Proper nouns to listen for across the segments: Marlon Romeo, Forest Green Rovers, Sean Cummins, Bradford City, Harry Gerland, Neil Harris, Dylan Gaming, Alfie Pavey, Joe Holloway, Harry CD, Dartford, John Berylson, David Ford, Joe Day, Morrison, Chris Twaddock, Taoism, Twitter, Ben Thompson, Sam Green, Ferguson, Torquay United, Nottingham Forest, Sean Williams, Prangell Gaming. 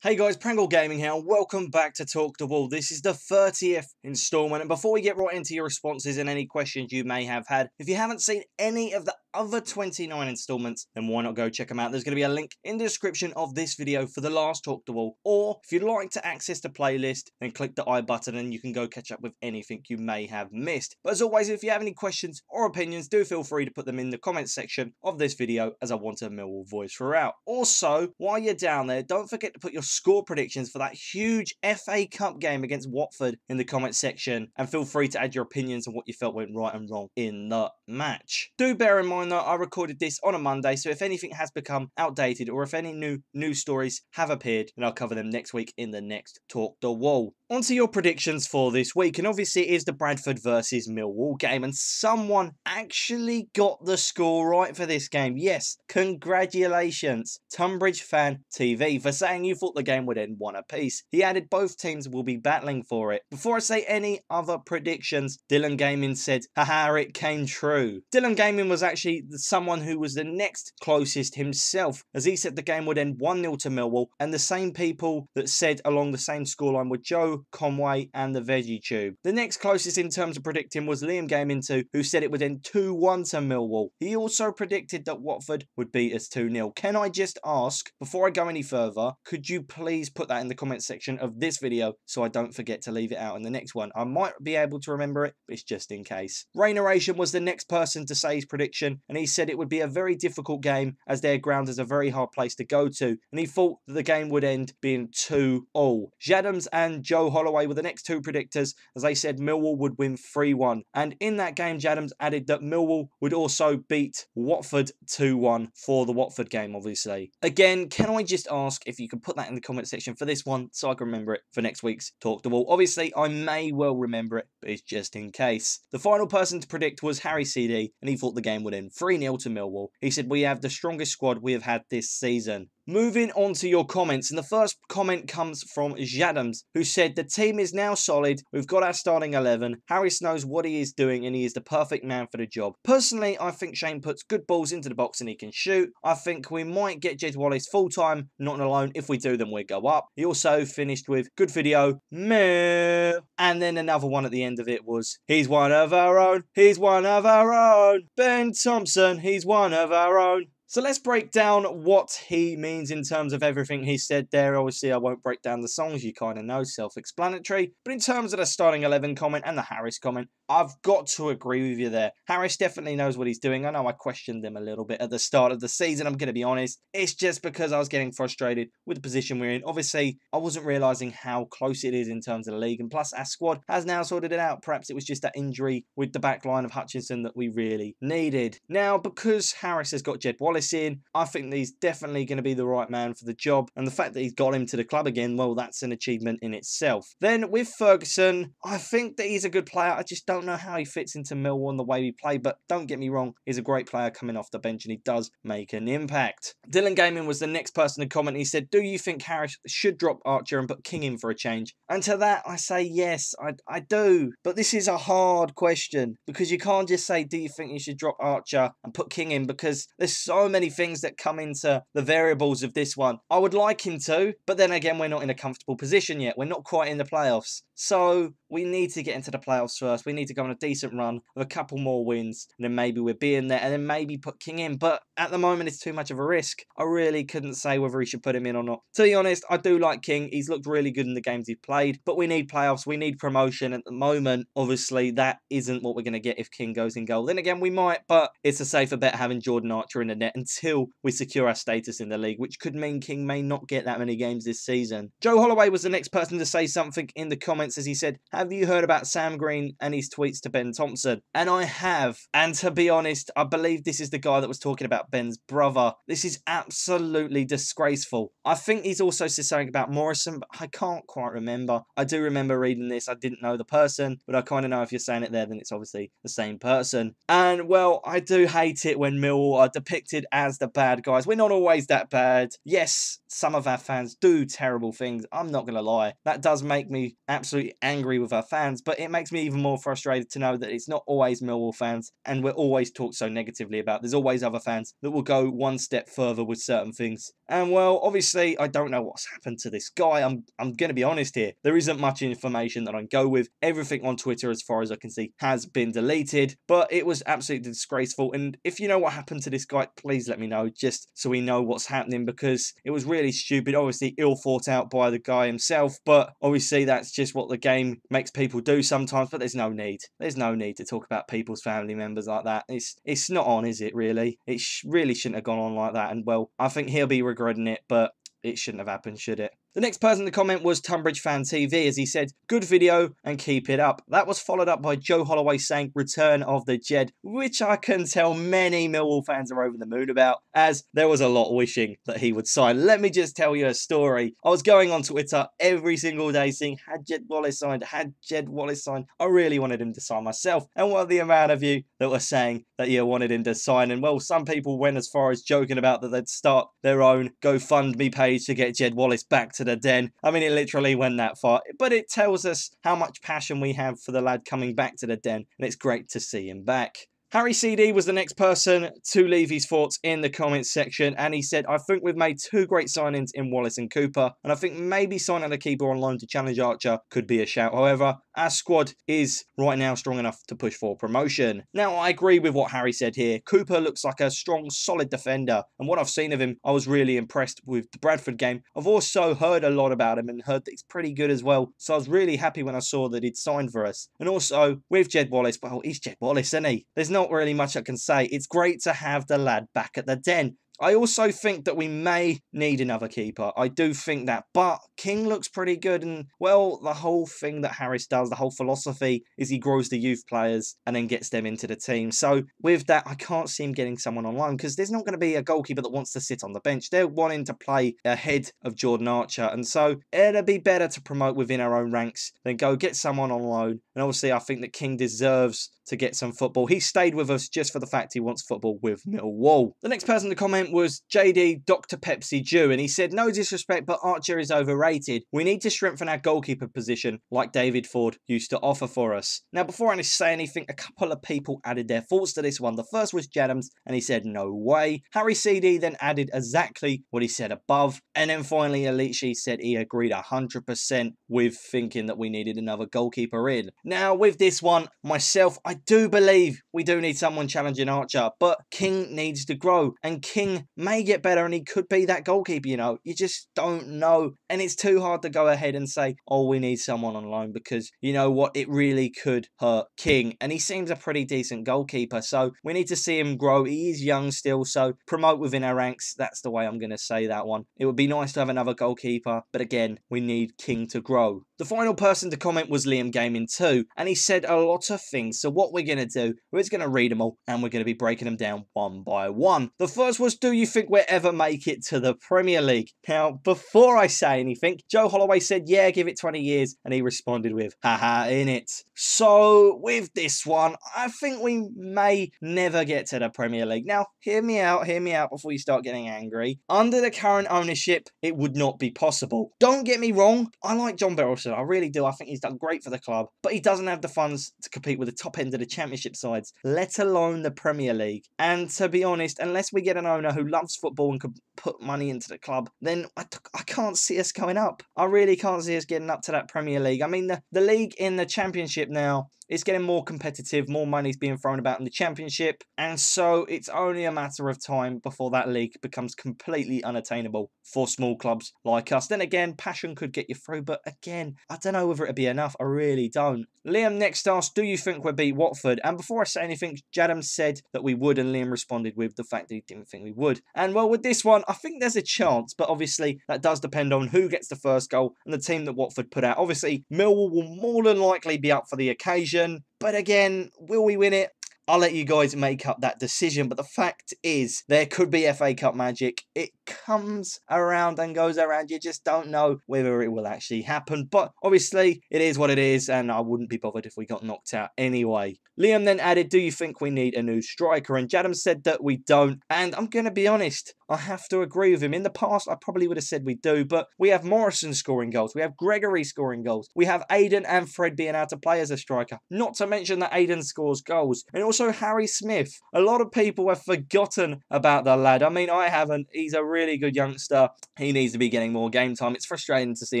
Hey guys, Prangell Gaming here. Welcome back to Talk The Wall. This is the 30th instalment, and before we get right into your responses and any questions you may have had, if you haven't seen any of the other 29 instalments, then why not go check them out? There's going to be a link in the description of this video for the last Talk The Wall, or if you'd like to access the playlist, then click the I button and you can go catch up with anything you may have missed. But as always, if you have any questions or opinions, do feel free to put them in the comments section of this video, as I want a Millwall voice throughout. Also, while you're down there, don't forget to put your score predictions for that huge FA Cup game against Watford in the comments section, and feel free to add your opinions on what you felt went right and wrong in the match. Do bear in mind that I recorded this on a Monday, so if anything has become outdated or if any new news stories have appeared, then I'll cover them next week in the next Talk The Wall. On to your predictions for this week, and obviously it is the Bradford versus Millwall game, and someone actually got the score right for this game. Yes, congratulations, Tunbridge Fan TV, for saying you thought the game would end 1 apiece. He added both teams will be battling for it. Before I say any other predictions, Dylan Gaming said, haha, it came true. Dylan Gaming was actually someone who was the next closest himself, as he said the game would end 1-0 to Millwall, and the same people that said along the same scoreline were Joe Conway and the Veggie Tube. The next closest in terms of predicting was Liam Gaming 2, who said it would end 2-1 to Millwall. He also predicted that Watford would beat us 2-0. Can I just ask, before I go any further, could you please put that in the comments section of this video so I don't forget to leave it out in the next one? I might be able to remember it, but it's just in case. Rayneration was the next person to say his prediction, and he said it would be a very difficult game as their ground is a very hard place to go to, and he thought that the game would end being 2-2. Jadams and Joe Holloway were the next two predictors, as they said Millwall would win 3-1, and in that game Jadams added that Millwall would also beat Watford 2-1 for the Watford game, obviously. Again, can I just ask if you could put that in the comment section for this one so I can remember it for next week's Talk The Wall? Obviously, I may well remember it, but it's just in case. The final person to predict was Harry CD, and he thought the game would end 3-0 to Millwall. He said, we have the strongest squad we have had this season. Moving on to your comments, and the first comment comes from Jadams, who said, the team is now solid, we've got our starting 11, Harris knows what he is doing and he is the perfect man for the job. Personally, I think Shane puts good balls into the box and he can shoot. I think we might get Jed Wallace full-time, not alone. If we do, then we go up. He also finished with, good video, meh. And then another one at the end of it was, he's one of our own, he's one of our own. Ben Thompson, he's one of our own. So let's break down what he means in terms of everything he said there. Obviously, I won't break down the songs, you kind of know, self-explanatory. But in terms of the starting 11 comment and the Harris comment, I've got to agree with you there. Harris definitely knows what he's doing. I know I questioned him a little bit at the start of the season, I'm going to be honest. It's just because I was getting frustrated with the position we're in. Obviously, I wasn't realising how close it is in terms of the league. And plus, our squad has now sorted it out. Perhaps it was just that injury with the back line of Hutchinson that we really needed. Now, because Harris has got Jed Wallace in, I think he's definitely going to be the right man for the job, and the fact that he's got him to the club again, well, that's an achievement in itself. Then with Ferguson, I think that he's a good player. I just don't know how he fits into Millwall and the way we play, but don't get me wrong, he's a great player coming off the bench and he does make an impact. Dylan Gaming was the next person to comment. He said, do you think Harris should drop Archer and put King in for a change? And to that I say yes, I do, but this is a hard question, because you can't just say, do you think you should drop Archer and put King in, because there's so many things that come into the variables of this one. I would like him to, but then again, we're not in a comfortable position yet. We're not quite in the playoffs. So we need to get into the playoffs first. We need to go on a decent run with a couple more wins, and then maybe we'll be in there, and then maybe put King in. But at the moment, it's too much of a risk. I really couldn't say whether he should put him in or not. To be honest, I do like King. He's looked really good in the games he's played, but we need playoffs. We need promotion. At the moment, obviously, that isn't what we're going to get if King goes in goal. Then again, we might, but it's a safer bet having Jordan Archer in the net until we secure our status in the league, which could mean King may not get that many games this season. Joe Holloway was the next person to say something in the comments, as he said, have you heard about Sam Green and his tweets to Ben Thompson? And I have. And to be honest, I believe this is the guy that was talking about Ben's brother. This is absolutely disgraceful. I think he's also said something about Morrison, but I can't quite remember. I do remember reading this. I didn't know the person, but I kind of know if you're saying it there, then it's obviously the same person. And well, I do hate it when Millwall are depicted as the bad guys. We're not always that bad. Yes, some of our fans do terrible things. I'm not going to lie. That does make me absolutely angry with our fans, but it makes me even more frustrated to know that it's not always Millwall fans and we're always talked so negatively about. There's always other fans that will go one step further with certain things. And well, obviously, I don't know what's happened to this guy. I'm going to be honest here. There isn't much information that I can go with. Everything on Twitter, as far as I can see, has been deleted, but it was absolutely disgraceful. And if you know what happened to this guy, please let me know, just so we know what's happening, because it was really stupid. Obviously, ill thought out by the guy himself, but obviously that's just what the game makes people do sometimes. But there's no need. There's no need to talk about people's family members like that. It's not on, is it, really? It really shouldn't have gone on like that. And well, I think he'll be regretting it, but it shouldn't have happened, should it? The next person to comment was Tunbridge Fan TV, as he said, good video and keep it up. That was followed up by Joe Holloway saying, return of the Jed, which I can tell many Millwall fans are over the moon about, as there was a lot wishing that he would sign. Let me just tell you a story. I was going on Twitter every single day saying, had Jed Wallace signed? Had Jed Wallace signed? I really wanted him to sign myself. And what the amount of you that were saying that you wanted him to sign. And well, some people went as far as joking about that they'd start their own GoFundMe page to get Jed Wallace back to the den. I mean, it literally went that far, but it tells us how much passion we have for the lad coming back to the den, and it's great to see him back. Harry CD was the next person to leave his thoughts in the comments section, and he said, I think we've made two great signings in Wallace and Cooper, and I think maybe signing a keeper on loan to challenge Archer could be a shout. However, our squad is right now strong enough to push for promotion. Now, I agree with what Harry said here. Cooper looks like a strong, solid defender, and what I've seen of him, I was really impressed with the Bradford game. I've also heard a lot about him and heard that he's pretty good as well, so I was really happy when I saw that he'd signed for us. And also, with Jed Wallace, well, he's Jed Wallace, isn't he? There's not really much I can say. It's great to have the lad back at the den. I also think that we may need another keeper. I do think that, but King looks pretty good, and well, the whole thing that Harris does, the whole philosophy, is he grows the youth players and then gets them into the team. So with that, I can't see him getting someone on loan, because there's not going to be a goalkeeper that wants to sit on the bench. They're wanting to play ahead of Jordan Archer, and so it'd be better to promote within our own ranks than go get someone on loan. And obviously, I think that King deserves to get some football. He stayed with us just for the fact he wants football with Millwall. The next person to comment was JD Dr. Pepsi Jew, and he said, no disrespect, but Archer is overrated. We need to strengthen our goalkeeper position like David Ford used to offer for us. Now, before I say anything, a couple of people added their thoughts to this one. The first was Jadams, and he said, no way. Harry CD then added exactly what he said above. And then finally, Alici said he agreed 100% with thinking that we needed another goalkeeper in. Now, with this one, myself, I do believe we do need someone challenging Archer, but King needs to grow, and King may get better, and he could be that goalkeeper, you know. You just don't know, and it's too hard to go ahead and say, oh, we need someone on loan, because you know what, it really could hurt King, and he seems a pretty decent goalkeeper, so we need to see him grow. He is young still, so promote within our ranks. That's the way I'm going to say that one. It would be nice to have another goalkeeper, but again, we need King to grow. The final person to comment was Liam Gaming 2, and he said a lot of things. So what we're going to do, we're just going to read them all, and we're going to be breaking them down one by one. The first was, do you think we'll ever make it to the Premier League? Now, before I say anything, Joe Holloway said, yeah, give it 20 years, and he responded with, haha, in it. So with this one, I think we may never get to the Premier League. Now, hear me out before you start getting angry. Under the current ownership, it would not be possible. Don't get me wrong, I like John Berylson. I really do. I think he's done great for the club, but he doesn't have the funds to compete with the top end of the championship sides, let alone the Premier League. And to be honest, unless we get an owner who loves football and can put money into the club, then I can't see us going up. I really can't see us getting up to that Premier League. I mean, the league in the championship now, it's getting more competitive, more money's being thrown about in the championship, and so it's only a matter of time before that league becomes completely unattainable for small clubs like us. Then again, passion could get you through, but again, I don't know whether it'd be enough. I really don't. Liam next asked, do you think we'll beat Watford? And before I say anything, Jadam said that we would, and Liam responded with the fact that he didn't think we would. And well, with this one, I think there's a chance, but obviously that does depend on who gets the first goal and the team that Watford put out. Obviously, Millwall will more than likely be up for the occasion. But again, will we win it? I'll let you guys make up that decision. But the fact is, there could be FA Cup magic. It comes around and goes around. You just don't know whether it will actually happen. But obviously, it is what it is, and I wouldn't be bothered if we got knocked out anyway. Liam then added, do you think we need a new striker? And Jadams said that we don't. And I'm going to be honest, I have to agree with him. In the past, I probably would have said we do, but we have Morrison scoring goals. We have Gregory scoring goals. We have Aiden and Fred being able to play as a striker. Not to mention that Aiden scores goals. And also Harry Smith. A lot of people have forgotten about the lad. I mean, I haven't. He's a really good youngster. He needs to be getting more game time. It's frustrating to see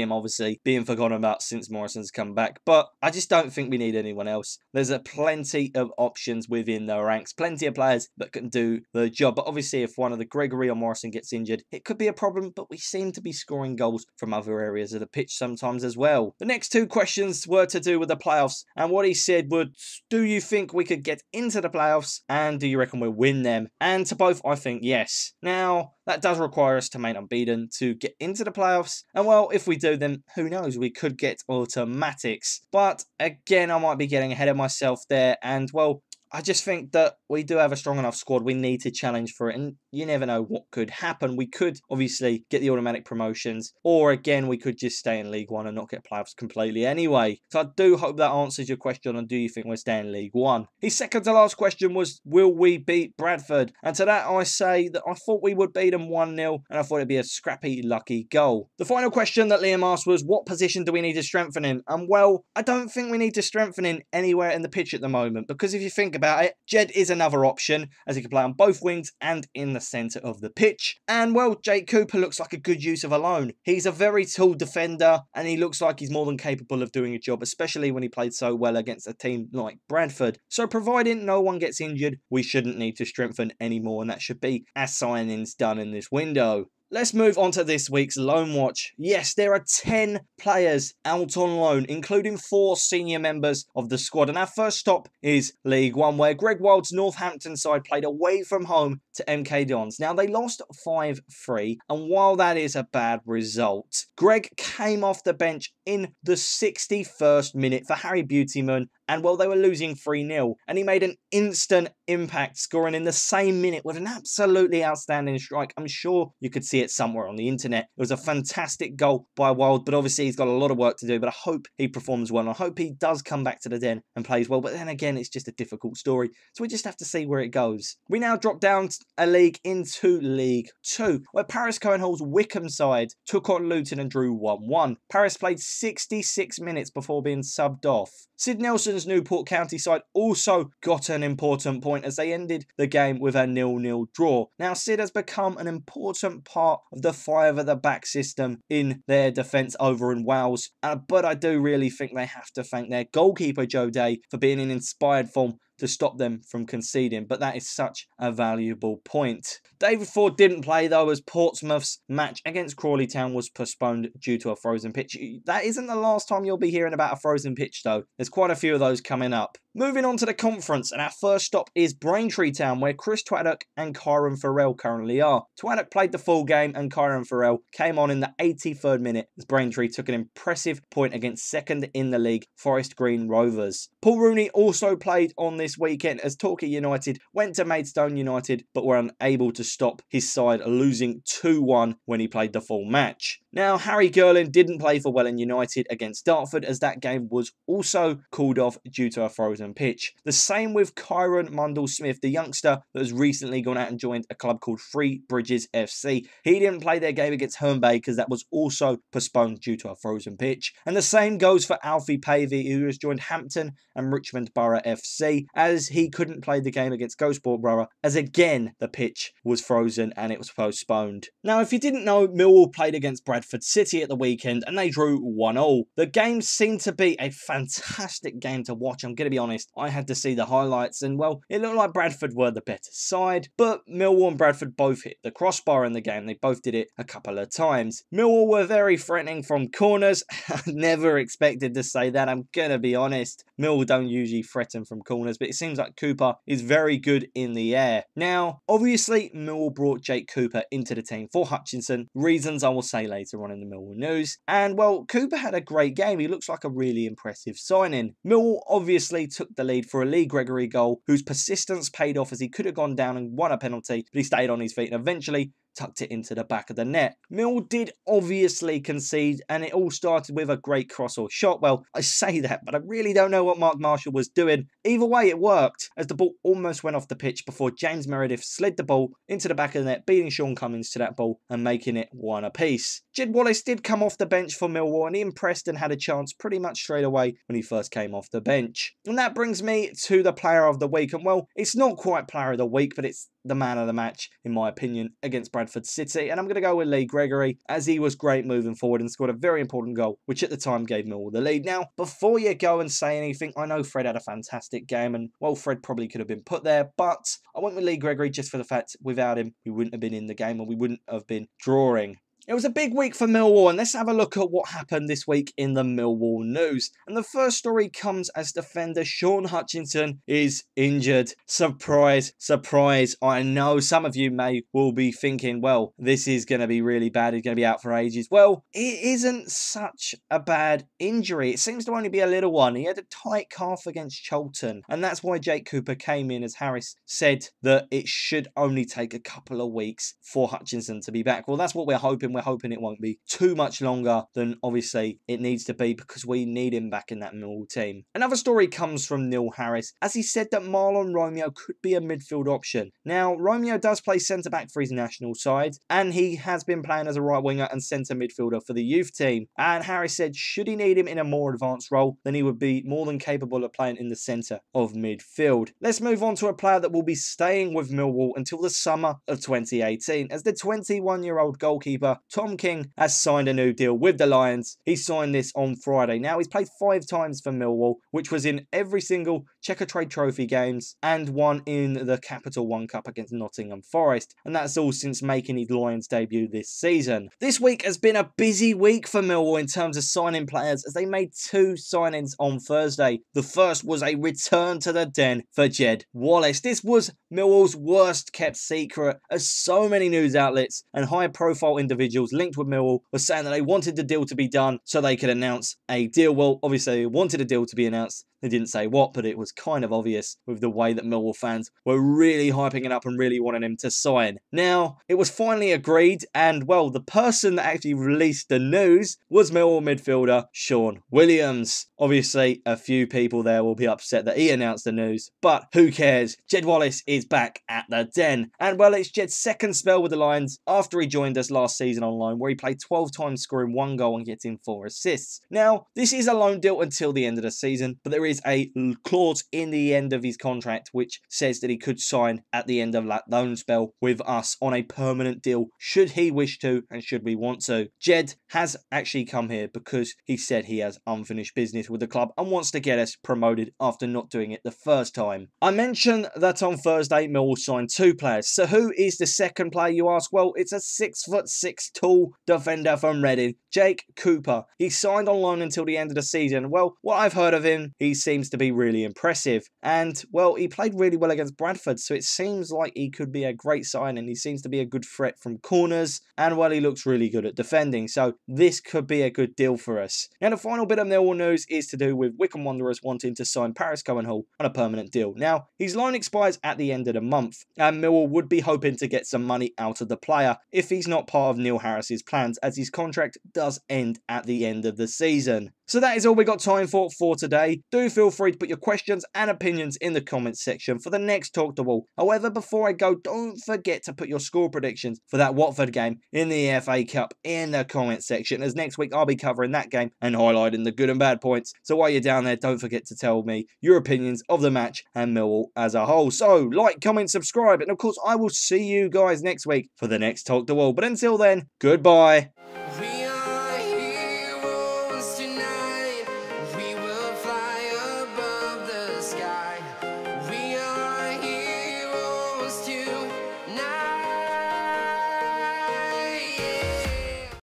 him, obviously, being forgotten about since Morrison's come back. But I just don't think we need anyone else. There's a plenty of options within the ranks. Plenty of players that can do the job. But obviously, if one of the Gregory or Morrison gets injured, it could be a problem, but we seem to be scoring goals from other areas of the pitch sometimes as well. The next two questions were to do with the playoffs, and what he said was, do you think we could get into the playoffs, and do you reckon we'll win them? And to both, I think yes. Now, that does require us to remain unbeaten to get into the playoffs. And well, if we do, then who knows? We could get automatics. But again, I might be getting ahead of myself there. And well, I just think that we do have a strong enough squad. We need to challenge for it. And you never know what could happen. We could obviously get the automatic promotions. Or again, we could just stay in League One and not get playoffs completely anyway. So I do hope that answers your question on do you think we'll stay in League One. His second to last question was, will we beat Bradford? And to that I say that I thought we would beat them 1-0. And I thought it'd be a scrappy, lucky goal. The final question that Liam asked was, what position do we need to strengthen in? And well, I don't think we need to strengthen in anywhere in the pitch at the moment. Because if you think about it, Jed is another option as he can play on both wings and in the centre of the pitch. And well, Jake Cooper looks like a good use of a loan. He's a very tall defender and he looks like he's more than capable of doing a job, especially when he played so well against a team like Bradford. So providing no one gets injured, we shouldn't need to strengthen anymore, and that should be as signings done in this window. Let's move on to this week's loan watch. Yes, there are 10 players out on loan, including 4 senior members of the squad. And our first stop is League One, where Greg Wild's Northampton side played away from home to MK Dons. Now, they lost 5-3, and while that is a bad result, Greg came off the bench in the 61st minute for Harry Beautyman. And well, they were losing 3-0. And he made an instant impact, scoring in the same minute with an absolutely outstanding strike. I'm sure you could see it somewhere on the internet. It was a fantastic goal by Wild, but obviously he's got a lot of work to do. But I hope he performs well. And I hope he does come back to the Den and plays well. But then again, it's just a difficult story. So we just have to see where it goes. We now drop down a league into League 2, where Paris Cohenhall's Wickham side took on Luton and drew 1-1. Paris played 66 minutes before being subbed off. Sid Nelson's Newport County side also got an important point as they ended the game with a 0-0 draw. Now, Sid has become an important part of the five at the back system in their defence over in Wales, but I do really think they have to thank their goalkeeper, Joe Day, for being in inspired form to stop them from conceding, but that is such a valuable point. David Ford didn't play though, as Portsmouth's match against Crawley Town was postponed due to a frozen pitch. That isn't the last time you'll be hearing about a frozen pitch though. There's quite a few of those coming up. Moving on to the conference, and our first stop is Braintree Town, where Chris Twaddock and Kyron Farrell currently are. Twaddock played the full game and Kyron Farrell came on in the 83rd minute as Braintree took an impressive point against second in the league, Forest Green Rovers. Paul Rooney also played on this weekend as Torquay United went to Maidstone United but were unable to stop his side, losing 2-1 when he played the full match. Now, Harry Gerland didn't play for Welland United against Dartford as that game was also called off due to a frozen pitch. The same with Kyron Mundell-Smith, the youngster that has recently gone out and joined a club called Three Bridges FC. He didn't play their game against Herne Bay because that was also postponed due to a frozen pitch. And the same goes for Alfie Pavey, who has joined Hampton and Richmond Borough FC, as he couldn't play the game against Gosport Borough, as again the pitch was frozen and it was postponed. Now, if you didn't know, Millwall played against Bradford City at the weekend and they drew 1-1. The game seemed to be a fantastic game to watch. I'm going to be honest, I had to see the highlights and well, it looked like Bradford were the better side, but Millwall and Bradford both hit the crossbar in the game. They both did it a couple of times. Millwall were very threatening from corners. I never expected to say that, I'm going to be honest. Millwall don't usually threaten from corners, but it seems like Cooper is very good in the air. Now, obviously, Millwall brought Jake Cooper into the team for Hutchinson, reasons I will say later on in the Millwall news. And, well, Cooper had a great game. He looks like a really impressive signing. Millwall obviously took the lead for a Lee Gregory goal, whose persistence paid off as he could have gone down and won a penalty, but he stayed on his feet and eventually tucked it into the back of the net. Mill did obviously concede, and it all started with a great cross or shot. Well, I say that, but I really don't know what Mark Marshall was doing. Either way, it worked, as the ball almost went off the pitch before James Meredith slid the ball into the back of the net, beating Sean Cummins to that ball and making it one apiece. Jed Wallace did come off the bench for Millwall, and he impressed and had a chance pretty much straight away when he first came off the bench. And that brings me to the player of the week, and well, it's not quite player of the week, but it's the man of the match, in my opinion, against Bradford City. And I'm going to go with Lee Gregory, as he was great moving forward and scored a very important goal, which at the time gave Millwall the lead. Now, before you go and say anything, I know Fred had a fantastic game, and well, Fred probably could have been put there, but I went with Lee Gregory just for the fact without him, we wouldn't have been in the game and we wouldn't have been drawing. It was a big week for Millwall, and let's have a look at what happened this week in the Millwall news. And the first story comes as defender Sean Hutchinson is injured. Surprise, surprise. I know some of you will be thinking, well, this is going to be really bad. He's going to be out for ages. Well, it isn't such a bad injury. It seems to only be a little one. He had a tight calf against Cholton, and that's why Jake Cooper came in, as Harris said that it should only take a couple of weeks for Hutchinson to be back. Well, that's what we're hoping. We're hoping it won't be too much longer than obviously it needs to be, because we need him back in that Millwall team. Another story comes from Neil Harris, as he said that Marlon Romeo could be a midfield option. Now, Romeo does play centre-back for his national side, and he has been playing as a right winger and centre midfielder for the youth team. And Harris said should he need him in a more advanced role, then he would be more than capable of playing in the centre of midfield. Let's move on to a player that will be staying with Millwall until the summer of 2018, as the 21-year-old goalkeeper Tom King has signed a new deal with the Lions. He signed this on Friday. Now, he's played 5 times for Millwall, which was in every single Checker Trade Trophy games and one in the Capital One Cup against Nottingham Forest. And that's all since making his Lions debut this season. This week has been a busy week for Millwall in terms of signing players, as they made 2 signings on Thursday. The first was a return to the den for Jed Wallace. This was Millwall's worst kept secret, as so many news outlets and high profile individuals linked with Millwall was saying that they wanted the deal to be done so they could announce a deal. Well, obviously they wanted a deal to be announced. They didn't say what, but it was kind of obvious with the way that Millwall fans were really hyping it up and really wanting him to sign. Now, it was finally agreed, and well, the person that actually released the news was Millwall midfielder Sean Williams. Obviously, a few people there will be upset that he announced the news, but who cares? Jed Wallace is back at the den. And well, it's Jed's second spell with the Lions after he joined us last season on loan, where he played 12 times, scoring 1 goal and getting 4 assists. Now, this is a loan deal until the end of the season, but there is a clause in the end of his contract which says that he could sign at the end of that loan spell with us on a permanent deal should he wish to and should we want to. Jed has actually come here because he said he has unfinished business with the club and wants to get us promoted after not doing it the first time. I mentioned that on Thursday Millwall signed 2 players. So who is the second player, you ask? Well, it's a 6'6" tall defender from Reading, Jake Cooper. He signed on loan until the end of the season. Well, what I've heard of him, he seems to be really impressive. And, well, he played really well against Bradford, so it seems like he could be a great signing. He seems to be a good threat from corners, and, well, he looks really good at defending. So this could be a good deal for us. Now, the final bit of Millwall news is to do with Wycombe Wanderers wanting to sign Paris Cowan-Hall on a permanent deal. Now, his loan expires at the end of the month, and Millwall would be hoping to get some money out of the player if he's not part of Neil Harris's plans, as his contract does end at the end of the season. So that is all we got time for today. Do feel free to put your questions and opinions in the comments section for the next Talk The Wall. However, before I go, don't forget to put your score predictions for that Watford game in the FA Cup in the comments section, as next week I'll be covering that game and highlighting the good and bad points. So while you're down there, don't forget to tell me your opinions of the match and Millwall as a whole. So like, comment, subscribe, and of course I will see you guys next week for the next Talk The Wall. But until then, goodbye.